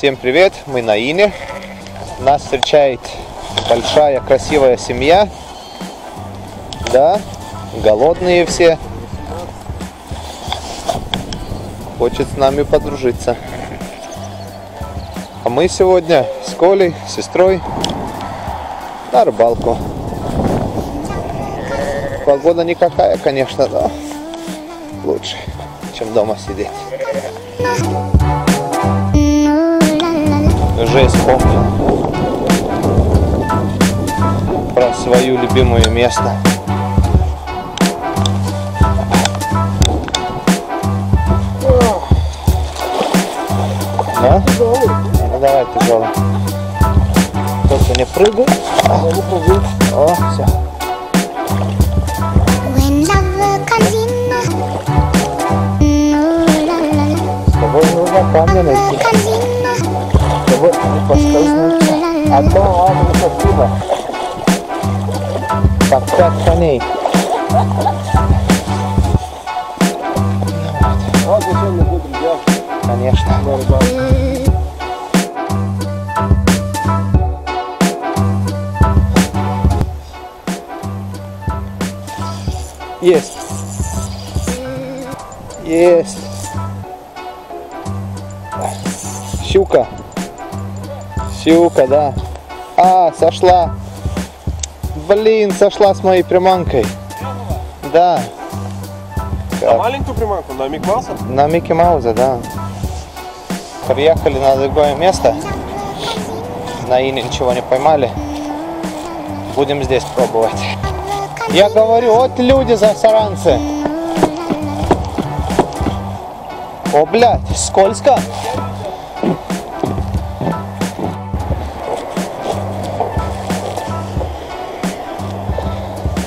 Всем привет, мы на Ине. Нас встречает большая красивая семья. Да, голодные все. Хочет с нами подружиться. А мы сегодня с Колей, с сестрой, на рыбалку. Погода никакая, конечно, но лучше, чем дома сидеть. Уже вспомнил про свою любимое место. Да? Ну, давай тяжело. Только не прыгай. О, все. С тобой нужно камни найти. С тобой не поскользнуться. А то ладно, спасибо. Как 5 коней. Конечно. Есть. Есть. Щука. Щука, да. А, сошла. Блин, сошла с моей приманкой. Да. На маленькую приманку? На Микки Мауса? На Микки Мауса, да. Приехали на другое место. На Ине ничего не поймали. Будем здесь пробовать. Я говорю, вот люди засранцы. О, блядь, скользко.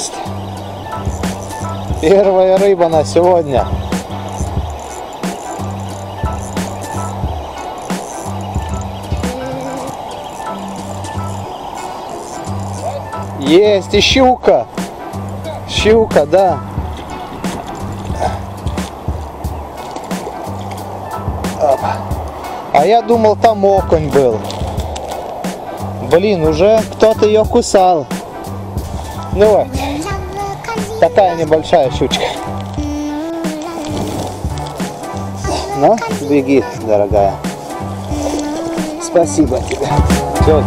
Есть! Первая рыба на сегодня! Есть и щука. Щука, да. А я думал, там окунь был. Блин, уже кто-то ее кусал. Ну вот. Такая небольшая щучка. Ну, беги, дорогая. Спасибо тебе. Все.